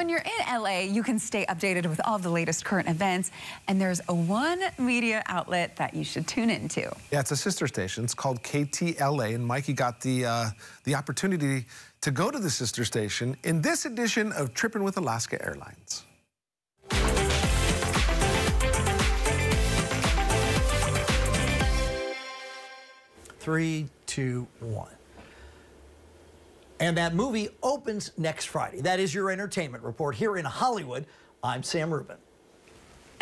when you're in LA, you can stay updated with all the latest current events, and there's a one media outlet that you should tune into. Yeah, it's a sister station. It's called KTLA, and Mikey got the opportunity to go to the sister station in this edition of Trippin' with Alaska Airlines. Three, two, one. And that movie opens next Friday. That is your entertainment report here in Hollywood. I'm Sam Rubin.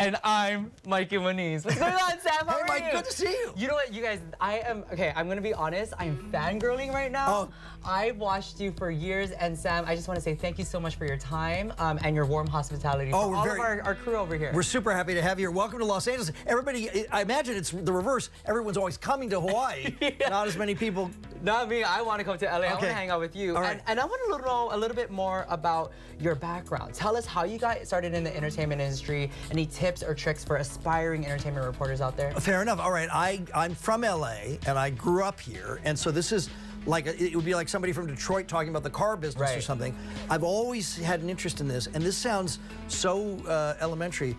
And I'm Mikey Moniz. What's going on, Sam? How hey, Mike, are you? Good to see you. You know what, you guys, I'm going to be honest. I'm fangirling right now. Oh. I've watched you for years, and Sam, I just want to say thank you so much for your time and your warm hospitality for all of our crew over here. We're super happy to have you here. Welcome to Los Angeles. Everybody, I imagine it's the reverse. Everyone's always coming to Hawaii. Yeah. Not as many people. Not me. I want to come to LA. Okay. I want to hang out with you. Right. And I want to know a little bit more about your background. Tell us how you got started in the entertainment industry. Any tips or tricks for aspiring entertainment reporters out there? Fair enough. All right, I'm from LA and I grew up here, and so this is like it would be like somebody from Detroit talking about the car business, right, or something. I've always had an interest in this, and this sounds so elementary,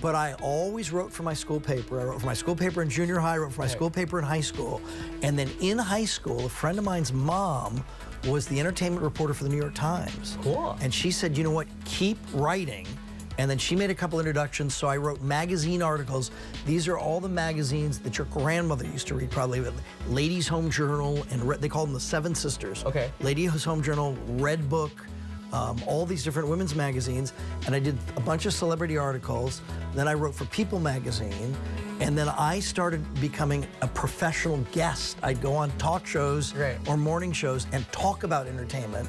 but I always wrote for my school paper. I wrote for my school paper in junior high, I wrote for my school paper in high school, and then in high school, a friend of mine's mom was the entertainment reporter for the New York Times. Cool. And she said, you know what, keep writing. And then she made a couple introductions, so I wrote magazine articles. These are all the magazines that your grandmother used to read, probably. Ladies' Home Journal, and they called them the Seven Sisters. Okay. Ladies' Home Journal, Red Book, all these different women's magazines. And I did a bunch of celebrity articles. Then I wrote for People magazine. And then I started becoming a professional guest. I'd go on talk shows or morning shows and talk about entertainment.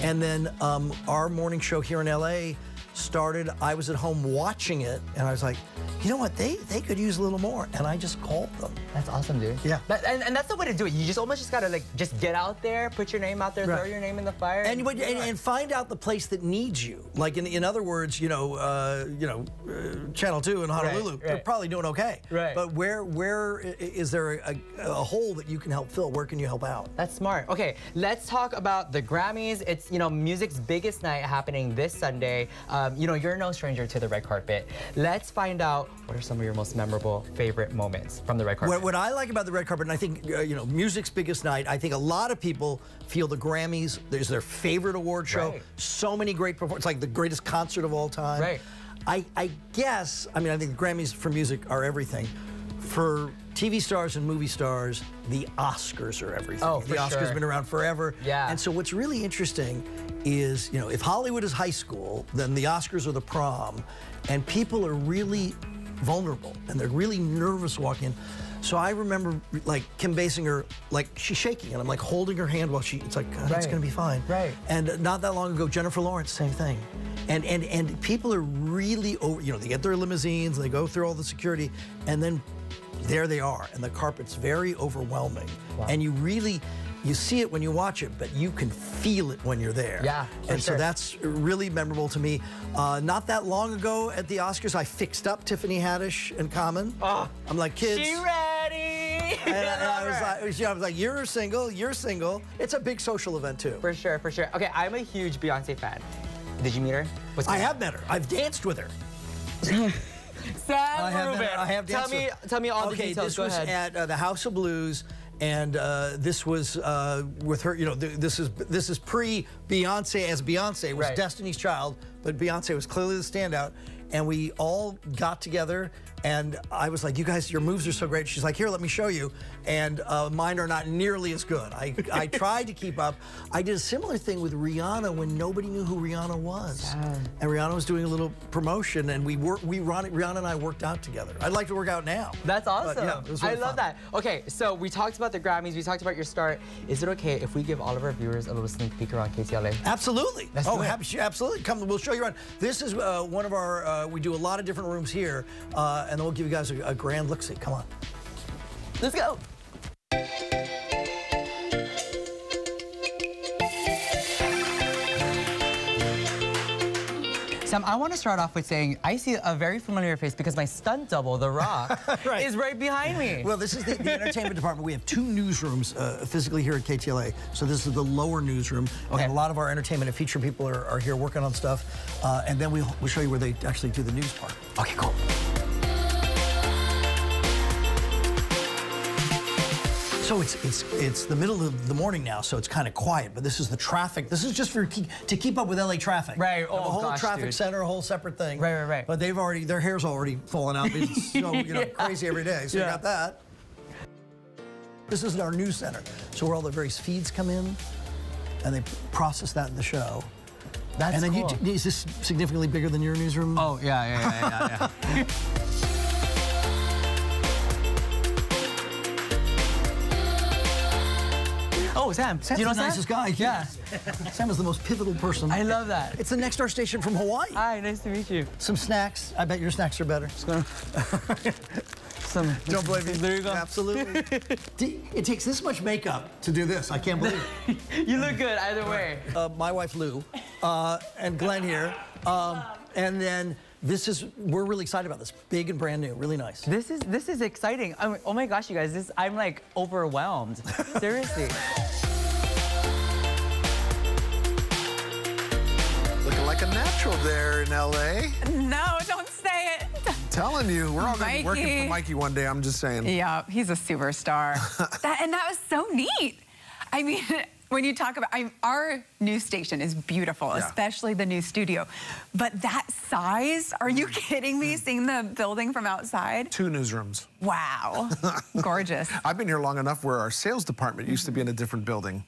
And then our morning show here in LA started, I was at home watching it, and I was like, you know what, they could use a little more, and I just called them. That's awesome, dude. Yeah. And that's the way to do it. You just almost just gotta like, just get out there, put your name out there, throw your name in the fire. And find out the place that needs you. Like in other words, Channel 2 in Honolulu, they're probably doing okay. Right. But where is there a hole that you can help fill? Where can you help out? That's smart. Okay, let's talk about the Grammys. It's, you know, music's biggest night happening this Sunday. You know, you're no stranger to the red carpet. Let's find out what are some of your most memorable favorite moments from the red carpet. What I like about the red carpet, and I think, you know, music's biggest night, I think a lot of people feel the Grammys is their favorite award show. Right. So many great performances, like the greatest concert of all time. Right. I guess, I mean, I think the Grammys for music are everything. For TV stars and movie stars, the Oscars are everything. Oh, the Oscars have been around forever. Yeah. And so what's really interesting is, you know, if Hollywood is high school, then the Oscars are the prom, and people are really vulnerable, and they're really nervous walking in. So I remember, like, Kim Basinger, like, she's shaking, and I'm, like, holding her hand while it's like, God, it's gonna be fine. Right. And not that long ago, Jennifer Lawrence, same thing. And people are really over, you know, they get their limousines, they go through all the security, and then there they are, and the carpet's very overwhelming. Wow. And you see it when you watch it, but you can feel it when you're there. Yeah, so that's really memorable to me. Not that long ago at the Oscars, I fixed up Tiffany Haddish and Common. Oh, I'm like, kids. She ready. I was like, you're single. It's a big social event too. For sure. Okay, I'm a huge Beyoncé fan. Did you meet her? I have met her. I've danced with her. Sam Rubin. Tell me all the details. Okay, this was at the House of Blues. And this was with her, you know, this is pre-Beyonce as Beyonce, was Destiny's Child, but Beyonce was clearly the standout. And we all got together, and I was like, you guys, your moves are so great. She's like, here, let me show you. And mine are not nearly as good. I tried to keep up. I did a similar thing with Rihanna when nobody knew who Rihanna was. Yeah. And Rihanna was doing a little promotion, and Rihanna and I worked out together. I'd like to work out now. That's awesome. But, yeah, it was really fun. I love that. Okay, so we talked about the Grammys, we talked about your start. Is it okay if we give all of our viewers a little sneak peek around KTLA? Absolutely. Absolutely. Come, we'll show you around. This is one of our, we do a lot of different rooms here, and then we'll give you guys a grand look-see. Come on. Let's go. Sam, I want to start off with saying I see a very familiar face because my stunt double, The Rock, is right behind me. Well, this is the entertainment department. We have two newsrooms physically here at KTLA. So this is the lower newsroom. Okay. And a lot of our entertainment and feature people are here working on stuff. And then we'll show you where they actually do the news part. Okay, cool. So it's the middle of the morning now, so it's kind of quiet. But this is the traffic. This is just for to keep up with LA traffic. Right. Oh, a whole gosh, traffic dude. Center, a whole separate thing. Right, right, right. But they've already their hair's already falling out. It's so crazy every day. So you got that. This is our news center. So where all the various feeds come in, and they process that in the show. That's cool. And then you, is this significantly bigger than your newsroom? Oh yeah. Oh, Sam, you know Sam? Nicest guy. Yeah. Sam is the most pivotal person. I love that. It's the next star station from Hawaii. Hi, nice to meet you. Some snacks. I bet your snacks are better. Some. Don't blame me. There you go. Absolutely. It takes this much makeup to do this. I can't believe it. You look good either way. My wife Lou, and Glenn here, and then. This is, we're really excited about this. Big and brand new, really nice. This is exciting. I mean, oh my gosh, you guys, I'm like overwhelmed. Seriously. Looking like a natural there in LA. No, don't say it. I'm telling you, we're all gonna be working for Mikey one day, I'm just saying. Yeah, he's a superstar. And that was so neat. I mean, when you talk about, our new station is beautiful, especially the new studio. But that size, are you kidding me, seeing the building from outside? Two newsrooms. Wow, gorgeous. I've been here long enough where our sales department used to be in a different building.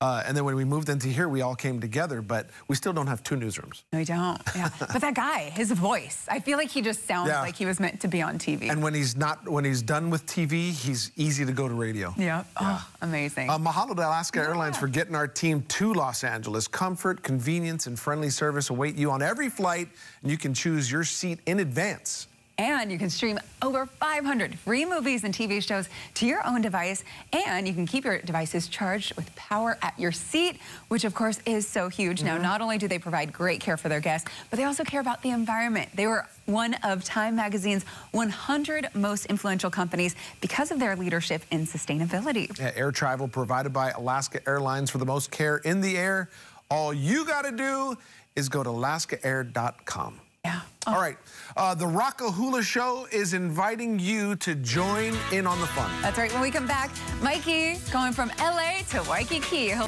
And then when we moved into here, we all came together, but we still don't have two newsrooms. No, we don't, But that guy, his voice, I feel like he just sounds like he was meant to be on TV. And when he's done with TV, he's easy to go to radio. Yeah, oh, amazing. Mahalo to Alaska Airlines for getting our team to Los Angeles. Comfort, convenience, and friendly service await you on every flight, and you can choose your seat in advance. And you can stream over 500 free movies and TV shows to your own device. And you can keep your devices charged with power at your seat, which of course is so huge. Now, not only do they provide great care for their guests, but they also care about the environment. They were one of Time Magazine's 100 most influential companies because of their leadership in sustainability. Yeah, air travel provided by Alaska Airlines for the most care in the air. All you gotta do is go to alaskaair.com. Yeah. Oh. All right. The Rock-a-Hula Show is inviting you to join in on the fun. That's right. When we come back, Mikey going from LA to Waikiki. He'll